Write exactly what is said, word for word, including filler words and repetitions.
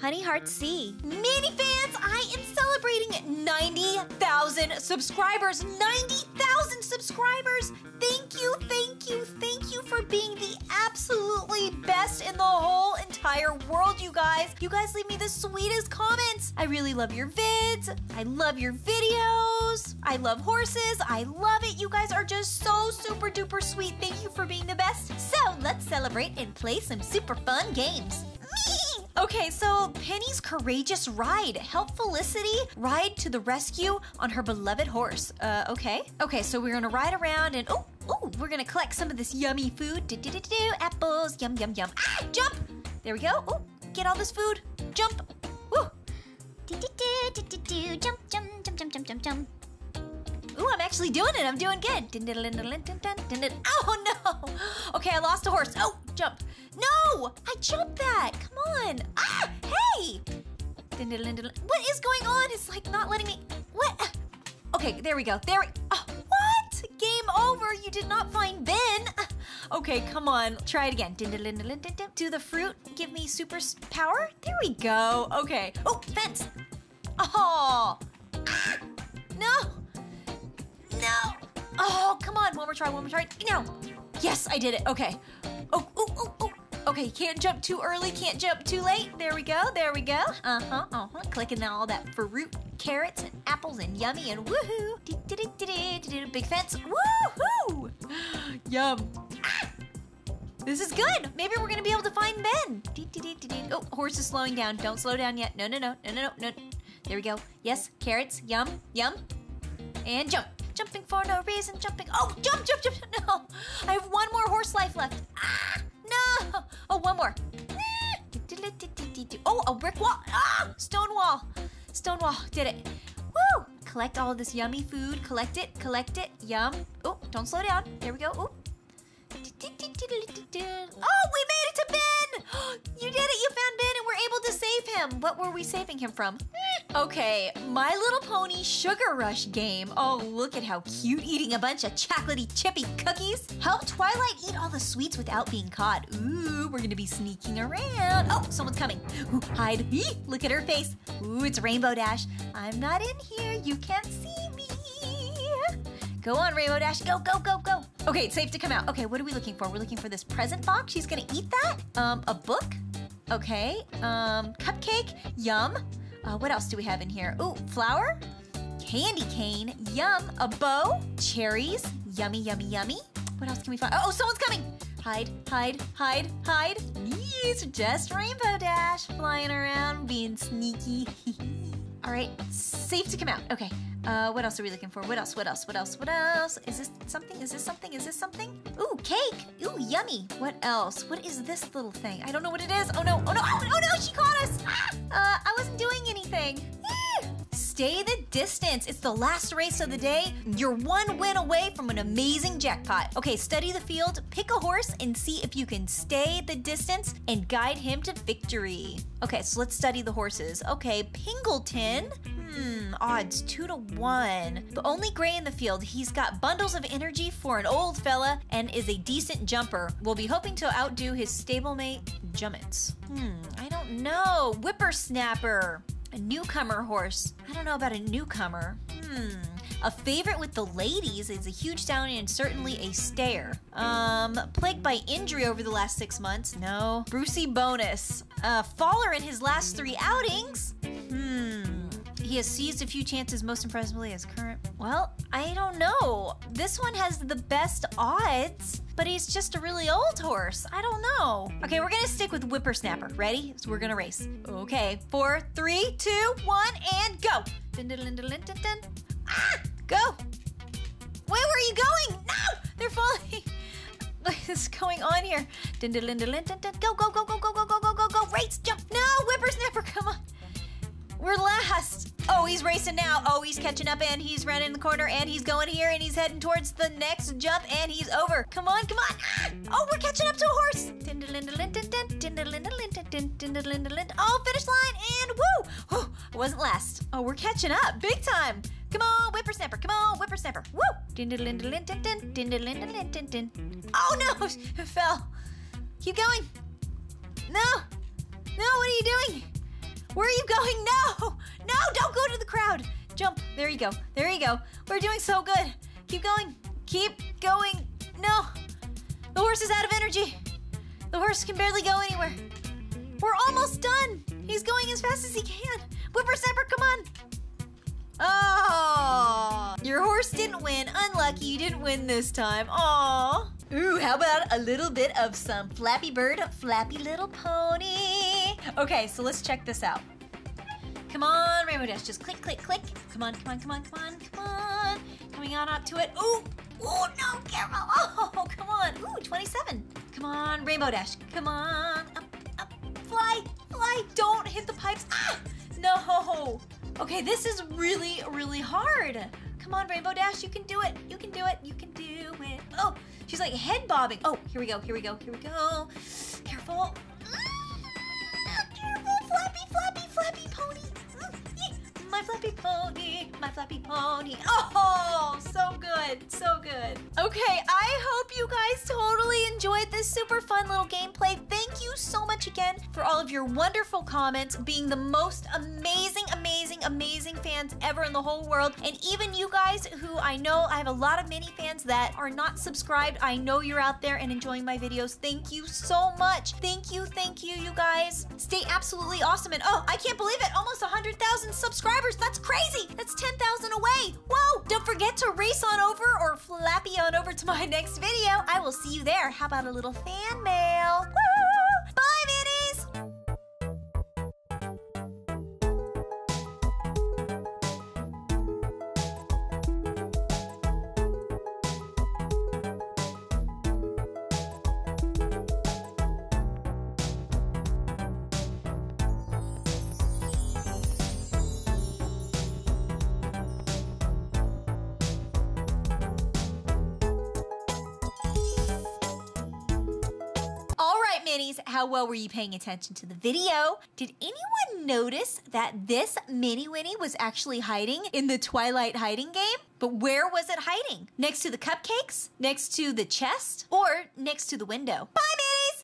Honey Heart C. Minnie fans, I am celebrating ninety thousand subscribers. ninety thousand subscribers. Thank you, thank you, thank you for being the absolutely best in the whole entire world, you guys. You guys leave me the sweetest comments. I really love your vids. I love your videos. I love horses. I love it. You guys are just so super duper sweet. Thank you for being the best. So let's celebrate and play some super fun games. Okay, so Penny's Courageous Ride. Help Felicity ride to the rescue on her beloved horse. Uh, okay. Okay, so we're gonna ride around and, oh, oh, we're gonna collect some of this yummy food. Do, do, do, do, apples, yum, yum, yum. Ah, jump! There we go. Oh, get all this food. Jump. Woo! Do, do, do, do, do, do, jump, jump, jump, jump, jump, jump, jump. Ooh, I'm actually doing it. I'm doing good. Dun, dun, dun, dun, dun, dun, dun. Oh, no. Okay, I lost a horse. Oh, jump. No, I jumped that. Come on. Ah, hey. Dun, dun, dun, dun. What is going on? It's like not letting me. What? Okay, there we go. There we oh, what? Game over. You did not find Ben. Okay, come on. Try it again. Dun, dun, dun, dun, dun, dun. Do the fruit. Give me super power. There we go. Okay. Oh, fence. Oh. Ah, no. No! Oh, come on, one more try, one more try. No! Yes, I did it, okay. Oh, oh, oh, oh. Okay, can't jump too early, can't jump too late. There we go, there we go. Uh-huh, uh-huh. Clicking on all that fruit, carrots, and apples, and yummy, and woohoo! Do-do-do-do-do-do-do, big fence, woohoo! Yum. Ah! This is good. Maybe we're gonna be able to find Ben. Do-do-do-do-do. Oh, horse is slowing down. Don't slow down yet. No, no, no, no, no, no. There we go. Yes, carrots, yum, yum. And jump. Jumping for no reason, jumping. Oh, jump, jump, jump, no. I have one more horse life left. Ah, no. Oh, one more. Oh, a brick wall. Ah, stone wall. Stone wall, did it. Woo. Collect all of this yummy food. Collect it, collect it, yum. Oh, don't slow down. There we go, oh. Oh, we made it to Ben. You did it, you found Ben and we're able to save him. What were we saving him from? Okay, My Little Pony Sugar Rush game. Oh, look at how cute, eating a bunch of chocolatey chippy cookies. Help Twilight eat all the sweets without being caught. Ooh, we're gonna be sneaking around. Oh, someone's coming. Ooh, hide. Eee, look at her face. Ooh, it's Rainbow Dash. I'm not in here, you can't see me. Go on, Rainbow Dash, go, go, go, go. Okay, it's safe to come out. Okay, what are we looking for? We're looking for this present box. She's gonna eat that. Um, a book, okay. Um, cupcake, yum. Uh, what else do we have in here? Ooh, flour, candy cane, yum, a bow, cherries, yummy, yummy, yummy. What else can we find? Oh, oh, someone's coming! Hide, hide, hide, hide. These are just Rainbow Dash flying around, being sneaky. All right, safe to come out. Okay, uh, what else are we looking for? What else, what else, what else, what else? Is this something, is this something, is this something? Ooh, cake, ooh, yummy. What else? What is this little thing? I don't know what it is. Oh no, oh no, oh, oh no, she caught us! Ah! Uh, I wasn't doing anything. Stay the distance. It's the last race of the day. You're one win away from an amazing jackpot. Okay, study the field, pick a horse, and see if you can stay the distance and guide him to victory. Okay, so let's study the horses. Okay, Pingleton. Hmm, odds two to one. The only gray in the field. He's got bundles of energy for an old fella and is a decent jumper. We'll be hoping to outdo his stablemate, Jummits. Hmm, I don't know. Whippersnapper. A newcomer horse. I don't know about a newcomer. Hmm. A favorite with the ladies is a huge down and certainly a stare. Um, plagued by injury over the last six months. No. Brucey Bonus. A faller in his last three outings. Hmm. He has seized a few chances, most impressively as current. Well, I don't know. This one has the best odds. But he's just a really old horse. I don't know. Okay, we're gonna stick with Whippersnapper. Ready? So we're gonna race. Okay, four, three, two, one, and go. Dun, dun, dun, dun, dun, dun. Ah, go. Where were you going? No, they're falling. What is going on here? Dun, dun, dun, dun, dun, dun. Go, go, go, go, go, go, go, go, go, go. Race, jump. No, Whippersnapper, come on. We're last. Oh, he's racing now. Oh, he's catching up and he's running in the corner and he's going here and he's heading towards the next jump and he's over. Come on, come on. Ah! Oh, we're catching up to a horse. Oh, finish line and woo. Oh, I wasn't last. Oh, we're catching up big time. Come on, Whippersnapper. Come on, Whippersnapper. Woo. Oh, no. It fell. Keep going. No! No, what are you doing? Where are you going? No! No, don't go to the crowd! Jump. There you go. There you go. We're doing so good. Keep going. Keep going. No. The horse is out of energy. The horse can barely go anywhere. We're almost done. He's going as fast as he can. Whippersnapper, come on. Oh. Your horse didn't win. Unlucky, you didn't win this time. Aw. Ooh, how about a little bit of some Flappy Bird, Flappy Little Pony. Okay, so let's check this out. Come on, Rainbow Dash, just click, click, click. Come on, come on, come on, come on, come on. Coming on up to it. Ooh, ooh, no, Carol. Oh, come on. Ooh, twenty-seven. Come on, Rainbow Dash. Come on, up, up. Fly, fly. Don't hit the pipes. Ah, no. Okay, this is really, really hard. Come on, Rainbow Dash, you can do it. You can do it, you can do it. Oh, she's like head bobbing. Oh, here we go, here we go, here we go. Careful. Careful, Flappy, Flappy, Flappy Pony. My Flappy Pony, my Flappy Pony. Oh, so good, so good. Okay, I hope you guys totally enjoyed this super fun little gameplay. Thank you so much again for all of your wonderful comments, being the most amazing, amazing, amazing fans ever in the whole world. And even you guys who I know, I have a lot of mini fans that are not subscribed. I know you're out there and enjoying my videos. Thank you so much. Thank you, thank you, you guys. Stay absolutely awesome. And oh, I can't believe it, almost one hundred thousand subscribers. That's crazy. That's ten thousand away. Whoa. Don't forget to race on over or Flappy on over to my next video. I will see you there. How about a little fan mail? Woo! Bye, Minnies. How well were you paying attention to the video? Did anyone notice that this Minnie Winnie was actually hiding in the Twilight hiding game? But where was it hiding? Next to the cupcakes? Next to the chest? Or next to the window? Bye, Minnie!